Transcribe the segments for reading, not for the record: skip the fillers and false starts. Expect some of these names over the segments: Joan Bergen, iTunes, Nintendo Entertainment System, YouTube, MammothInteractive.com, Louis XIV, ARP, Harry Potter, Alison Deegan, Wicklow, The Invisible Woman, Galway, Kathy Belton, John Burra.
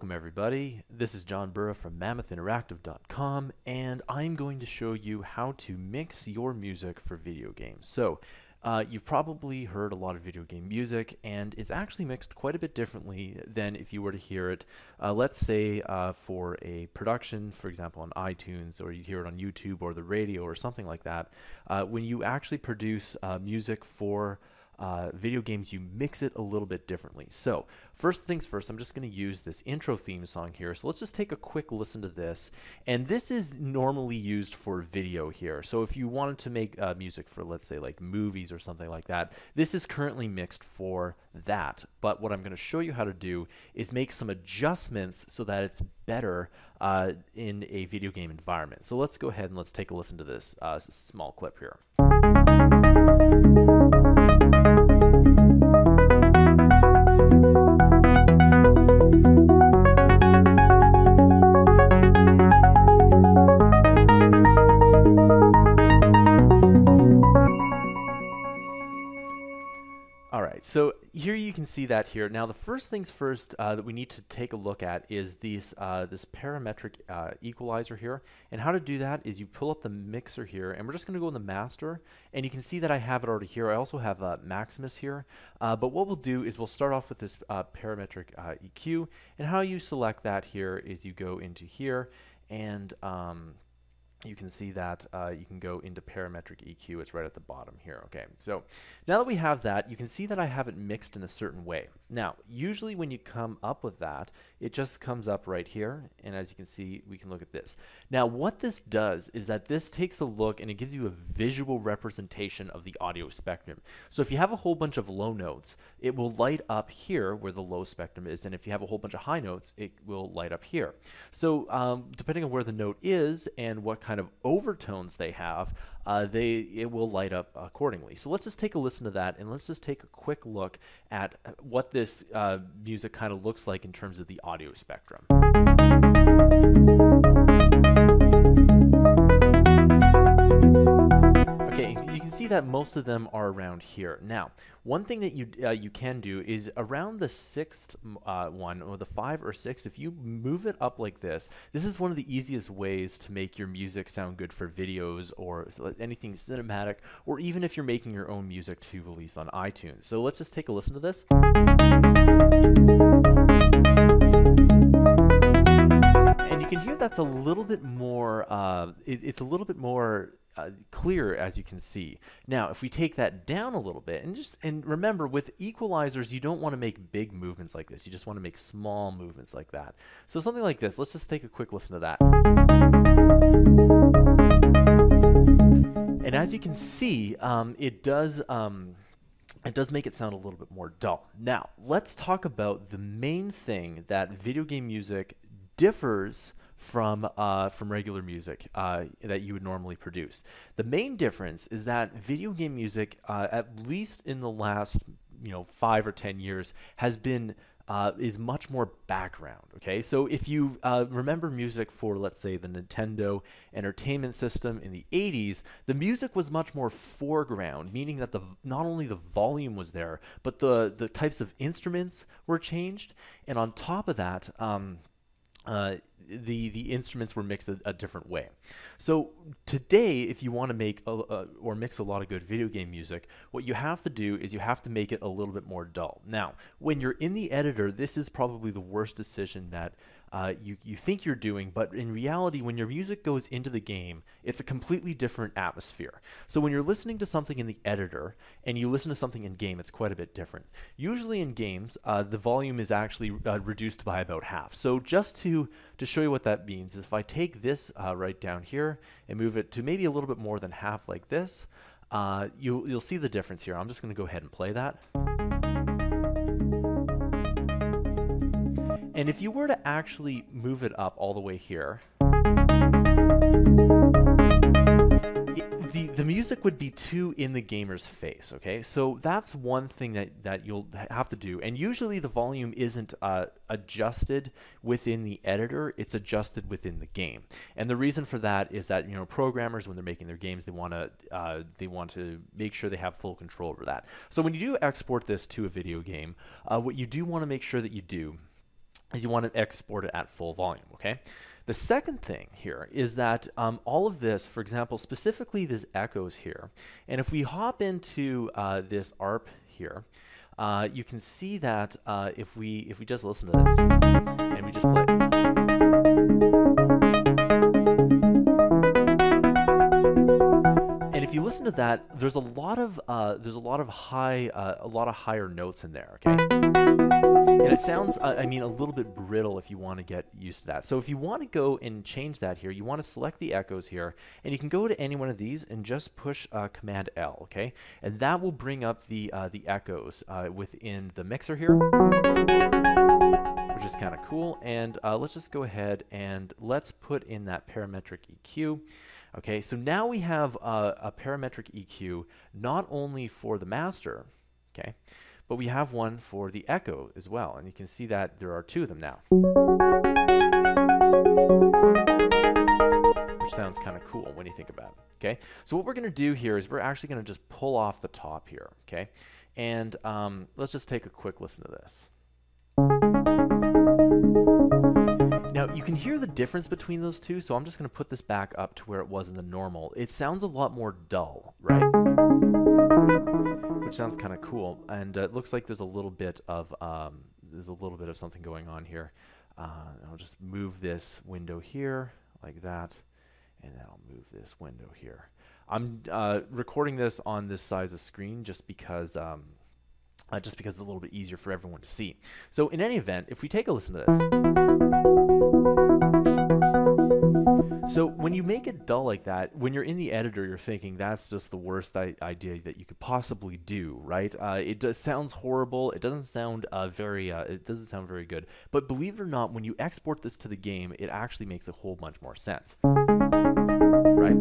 Welcome everybody, this is John Burra from MammothInteractive.com, and I'm going to show you how to mix your music for video games. So you've probably heard a lot of video game music, and it's actually mixed quite a bit differently than if you were to hear it, let's say for a production, for example on iTunes, or you hear it on YouTube or the radio or something like that. When you actually produce music for video games, you mix it a little bit differently. So first things first, I'm just going to use this intro theme song here. So let's just take a quick listen to this. And this is normally used for video here. So if you wanted to make music for, let's say, like movies or something like that, this is currently mixed for that. But what I'm going to show you how to do is make some adjustments so that it's better in a video game environment. So let's go ahead and let's take a listen to this small clip here. So here you can see that here. Now the first things first that we need to take a look at is these, this parametric equalizer here. And how to do that is you pull up the mixer here, and we're just going to go in the master, and you can see that I have it already here. I also have Maximus here. But what we'll do is we'll start off with this parametric EQ, and how you select that here is you go into here, and you can see that you can go into parametric EQ. It's right at the bottom here. Okay, so now that we have that, you can see that I have it mixed in a certain way. Now, usually when you come up with that, it just comes up right here, and as you can see, we can look at this. Now, what this does is that this takes a look and it gives you a visual representation of the audio spectrum. So if you have a whole bunch of low notes, it will light up here where the low spectrum is, and if you have a whole bunch of high notes, it will light up here. So depending on where the note is and what kind of overtones they have, it will light up accordingly. So let's just take a listen to that, and let's just take a quick look at what this music kind of looks like in terms of the audio spectrum. See that most of them are around here. Now, one thing that you can do is around the sixth one, or the 5 or 6, if you move it up like this, this is one of the easiest ways to make your music sound good for videos or anything cinematic, or even if you're making your own music to release on iTunes. So let's just take a listen to this. And you can hear that's a little bit more, it's a little bit more clear, as you can see. Now, if we take that down a little bit, and remember, with equalizers, you don't want to make big movements like this. You just want to make small movements like that. So something like this. Let's just take a quick listen to that. And as you can see, it does make it sound a little bit more dull. Now, let's talk about the main thing that video game music differs from regular music that you would normally produce. The main difference is that video game music, at least in the last 5 or 10 years, has been is much more background. Okay, so if you remember music for, let's say, the Nintendo Entertainment System in the 80s, the music was much more foreground, meaning that not only the volume was there, but the types of instruments were changed, and on top of that, the instruments were mixed a different way. So today, if you want to make or mix a lot of good video game music, what you have to do is you have to make it a little bit more dull. Now, when you're in the editor, this is probably the worst decision that you think you're doing, but in reality, when your music goes into the game, it's a completely different atmosphere. So when you're listening to something in the editor and you listen to something in game, it's quite a bit different. Usually in games, the volume is actually reduced by about half. So just to show you what that means is if I take this right down here and move it to maybe a little bit more than half like this, you'll see the difference here. I'm just going to go ahead and play that. And if you were to actually move it up all the way here, the music would be too in the gamer's face, okay? So that's one thing that you'll have to do. And usually the volume isn't adjusted within the editor, it's adjusted within the game. And the reason for that is that, programmers, when they're making their games, they want to make sure they have full control over that. So when you do export this to a video game, what you do want to make sure that you do is you want to export it at full volume, okay? The second thing here is that all of this, for example, specifically these echoes here, and if we hop into this ARP here, you can see that if we just listen to this and we just play, and if you listen to that, there's a lot of higher notes in there, okay? And it sounds, I mean, a little bit brittle if you want to get used to that. So if you want to go and change that here, you want to select the echoes here, and you can go to any one of these and just push Command L, okay? And that will bring up the echoes within the mixer here, which is kind of cool. And let's just go ahead and let's put in that parametric EQ. Okay, so now we have a parametric EQ not only for the master, okay, but we have one for the echo as well. And you can see that there are two of them now, which sounds kind of cool when you think about it, okay? So what we're gonna do here is we're actually gonna just pull off the top here, okay? And let's just take a quick listen to this. Now you can hear the difference between those two, so I'm just gonna put this back up to where it was in the normal. It sounds a lot more dull, right? Which sounds kind of cool, and it looks like there's a little bit of something going on here. I'll just move this window here like that, and then I'll move this window here. I'm recording this on this size of screen just because it's a little bit easier for everyone to see. So in any event, if we take a listen to this. So when you make it dull like that, when you're in the editor, you're thinking that's just the worst idea that you could possibly do, right? It does sounds horrible. It doesn't sound very good. But believe it or not, when you export this to the game, it actually makes a whole bunch more sense, right?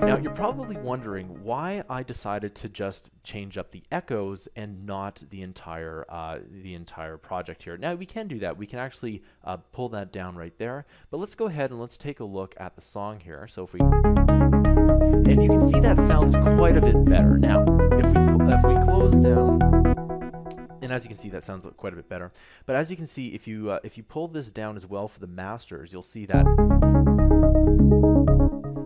Now you're probably wondering why I decided to just change up the echoes and not the entire the entire project here. Now we can do that. We can actually pull that down right there. But let's go ahead and let's take a look at the song here. So if we, and you can see that sounds quite a bit better. Now if we close down, and as you can see that sounds quite a bit better. But as you can see, if you pull this down as well for the masters, you'll see that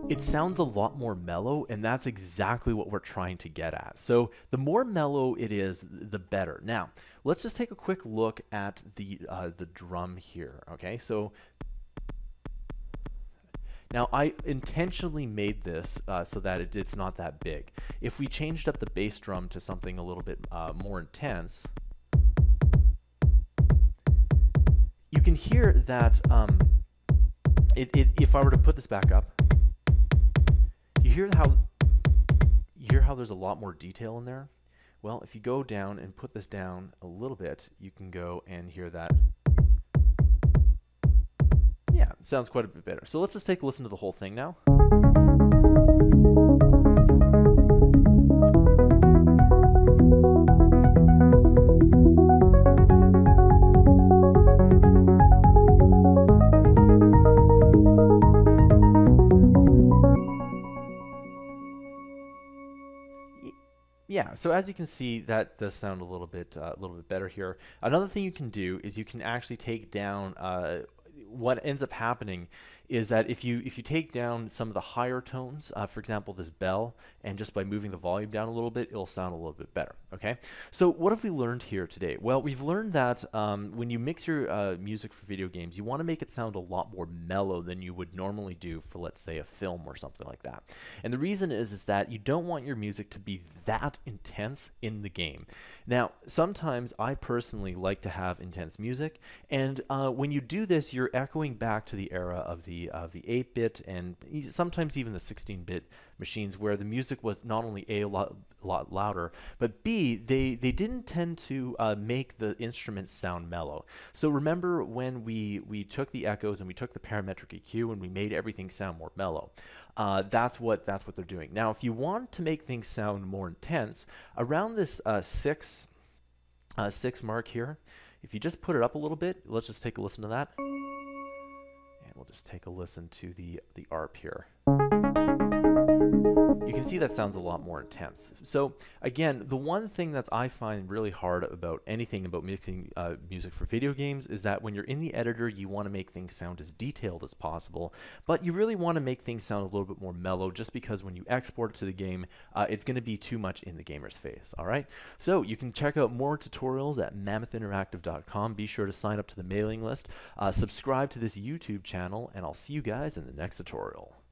it sounds a lot more mellow, and that's exactly what we're trying to get at. So the more mellow it is, the better. Now, let's just take a quick look at the drum here, okay? So now I intentionally made this so that it's not that big. If we changed up the bass drum to something a little bit more intense, you can hear that if I were to put this back up, you hear how there's a lot more detail in there? Well, if you go down and put this down a little bit, you can go and hear that. Yeah, it sounds quite a bit better. So let's just take a listen to the whole thing now. Yeah, so as you can see, that does sound a little bit better here. Another thing you can do is you can actually take down. What ends up happening is that if you take down some of the higher tones, for example, this bell, and just by moving the volume down a little bit, it'll sound a little bit better, okay? So what have we learned here today? Well, we've learned that when you mix your music for video games, you want to make it sound a lot more mellow than you would normally do for, let's say, a film or something like that. And the reason is that you don't want your music to be that intense in the game. Now, sometimes I personally like to have intense music, and when you do this, you're echoing back to the era of the 8-bit and sometimes even the 16-bit machines, where the music was not only a lot louder, but b, they didn't tend to make the instruments sound mellow. So remember when we took the echoes and we took the parametric EQ and we made everything sound more mellow. That's what they're doing. Now, if you want to make things sound more intense, around this six mark here, if you just put it up a little bit, let's just take a listen to that. We'll just take a listen to the ARP here. You can see that sounds a lot more intense. So again, the one thing that I find really hard about anything about mixing music for video games is that when you're in the editor, you want to make things sound as detailed as possible, but you really want to make things sound a little bit more mellow, just because when you export it to the game, it's going to be too much in the gamer's face. All right. So you can check out more tutorials at MammothInteractive.com. Be sure to sign up to the mailing list, subscribe to this YouTube channel, and I'll see you guys in the next tutorial.